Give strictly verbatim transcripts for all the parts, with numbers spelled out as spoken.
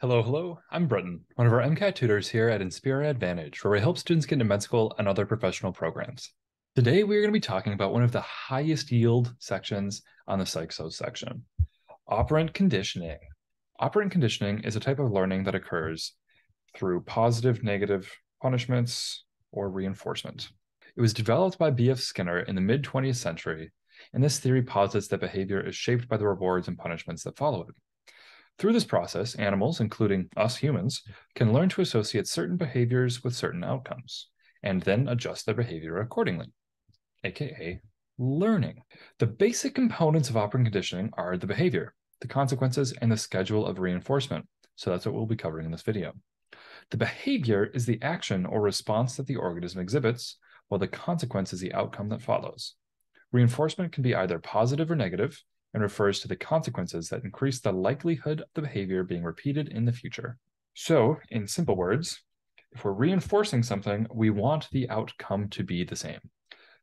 Hello, hello, I'm Bretton, one of our MCAT tutors here at Inspira Advantage, where we help students get into med school and other professional programs. Today, we're going to be talking about one of the highest yield sections on the Psych-So section, operant conditioning. Operant conditioning is a type of learning that occurs through positive, negative punishments or reinforcement. It was developed by B F Skinner in the mid twentieth century, and this theory posits that behavior is shaped by the rewards and punishments that follow it. Through this process, animals, including us humans, can learn to associate certain behaviors with certain outcomes, and then adjust their behavior accordingly, aka learning. The basic components of operant conditioning are the behavior, the consequences, and the schedule of reinforcement. So that's what we'll be covering in this video. The behavior is the action or response that the organism exhibits, while the consequence is the outcome that follows. Reinforcement can be either positive or negative, and refers to the consequences that increase the likelihood of the behavior being repeated in the future. So, in simple words, if we're reinforcing something, we want the outcome to be the same.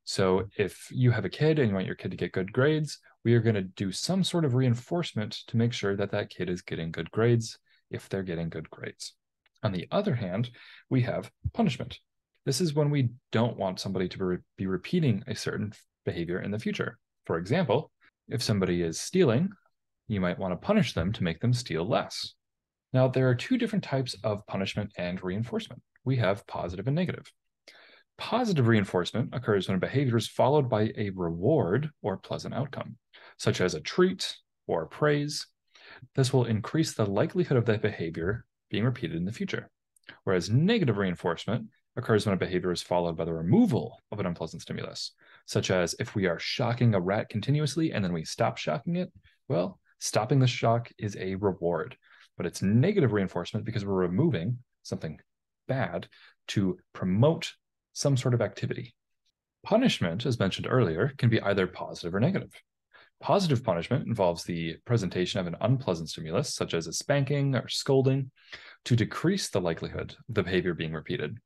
So if you have a kid and you want your kid to get good grades, we are going to do some sort of reinforcement to make sure that that kid is getting good grades, if they're getting good grades. On the other hand, we have punishment. This is when we don't want somebody to re- be repeating a certain behavior in the future. For example, if somebody is stealing, you might want to punish them to make them steal less. Now, there are two different types of punishment and reinforcement. We have positive and negative. Positive reinforcement occurs when a behavior is followed by a reward or pleasant outcome, such as a treat or praise. This will increase the likelihood of that behavior being repeated in the future. Whereas negative reinforcement occurs when a behavior is followed by the removal of an unpleasant stimulus, such as if we are shocking a rat continuously and then we stop shocking it, well, stopping the shock is a reward, but it's negative reinforcement because we're removing something bad to promote some sort of activity. Punishment, as mentioned earlier, can be either positive or negative. Positive punishment involves the presentation of an unpleasant stimulus, such as a spanking or scolding, to decrease the likelihood of the behavior being repeated.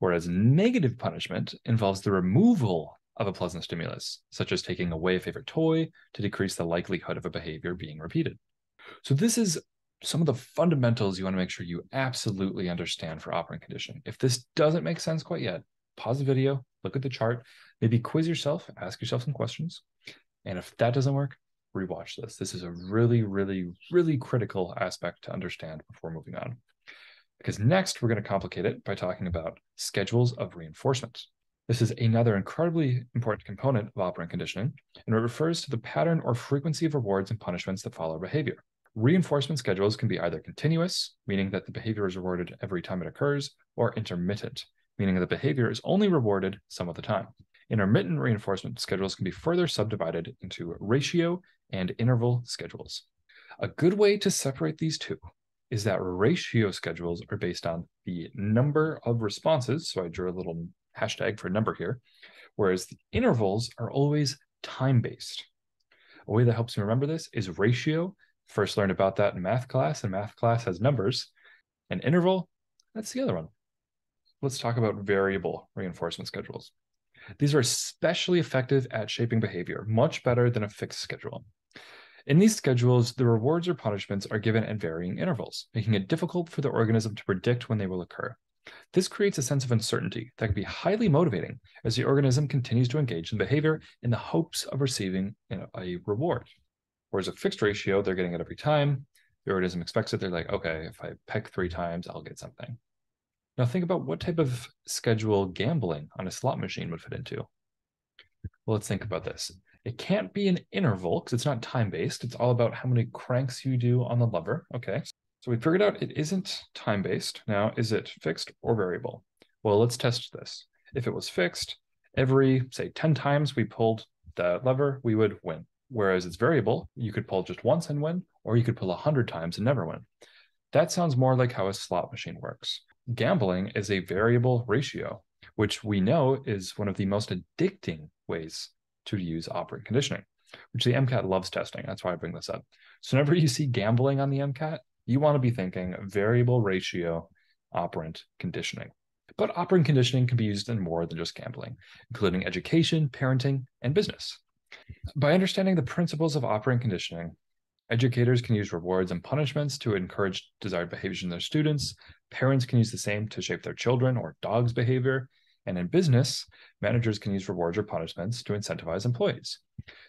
Whereas negative punishment involves the removal of a pleasant stimulus, such as taking away a favorite toy to decrease the likelihood of a behavior being repeated. So this is some of the fundamentals you want to make sure you absolutely understand for operant conditioning. If this doesn't make sense quite yet, pause the video, look at the chart, maybe quiz yourself, ask yourself some questions. And if that doesn't work, rewatch this. This is a really, really, really critical aspect to understand before moving on. Because next, we're going to complicate it by talking about schedules of reinforcement. This is another incredibly important component of operant conditioning, and it refers to the pattern or frequency of rewards and punishments that follow behavior. Reinforcement schedules can be either continuous, meaning that the behavior is rewarded every time it occurs, or intermittent, meaning that the behavior is only rewarded some of the time. Intermittent reinforcement schedules can be further subdivided into ratio and interval schedules. A good way to separate these two is that ratio schedules are based on the number of responses, so I drew a little hashtag for number here, whereas the intervals are always time-based. A way that helps me remember this is ratio. First learned about that in math class, and math class has numbers. An interval, that's the other one. Let's talk about variable reinforcement schedules. These are especially effective at shaping behavior, much better than a fixed schedule. In these schedules, the rewards or punishments are given at varying intervals, making it difficult for the organism to predict when they will occur. This creates a sense of uncertainty that can be highly motivating as the organism continues to engage in behavior in the hopes of receiving a reward. Whereas a fixed ratio, they're getting it every time. The organism expects it. They're like, okay, if I peck three times, I'll get something. Now think about what type of schedule gambling on a slot machine would fit into. Well, let's think about this. It can't be an interval because it's not time-based. It's all about how many cranks you do on the lever. Okay, so we figured out it isn't time-based. Now, is it fixed or variable? Well, let's test this. If it was fixed, every, say, ten times we pulled the lever, we would win. Whereas it's variable, you could pull just once and win, or you could pull one hundred times and never win. That sounds more like how a slot machine works. Gambling is a variable ratio, which we know is one of the most addicting ways to use operant conditioning, which the MCAT loves testing. That's why I bring this up. So whenever you see gambling on the MCAT, you want to be thinking variable ratio operant conditioning. But operant conditioning can be used in more than just gambling, including education, parenting, and business. By understanding the principles of operant conditioning, educators can use rewards and punishments to encourage desired behaviors in their students. Parents can use the same to shape their children or dogs' behavior. And in business, managers can use rewards or punishments to incentivize employees.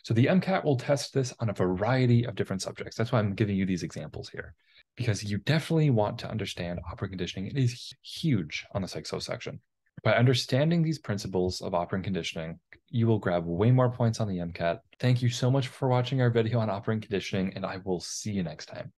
So the MCAT will test this on a variety of different subjects. That's why I'm giving you these examples here, because you definitely want to understand operant conditioning. It is huge on the psych-so section. By understanding these principles of operant conditioning, you will grab way more points on the MCAT. Thank you so much for watching our video on operant conditioning, and I will see you next time.